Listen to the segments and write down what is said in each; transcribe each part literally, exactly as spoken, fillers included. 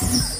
six.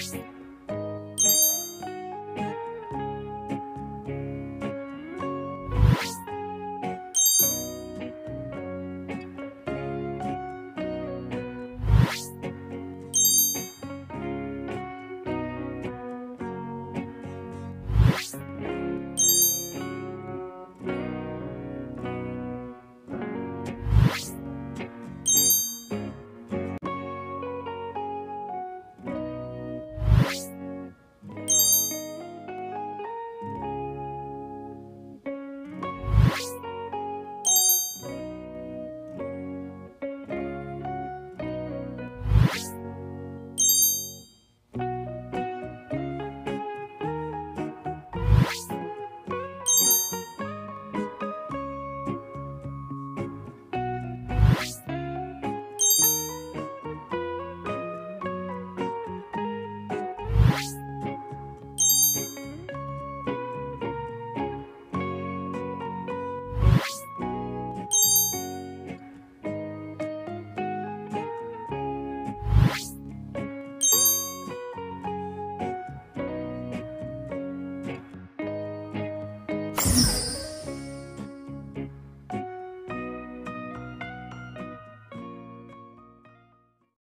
Thank you.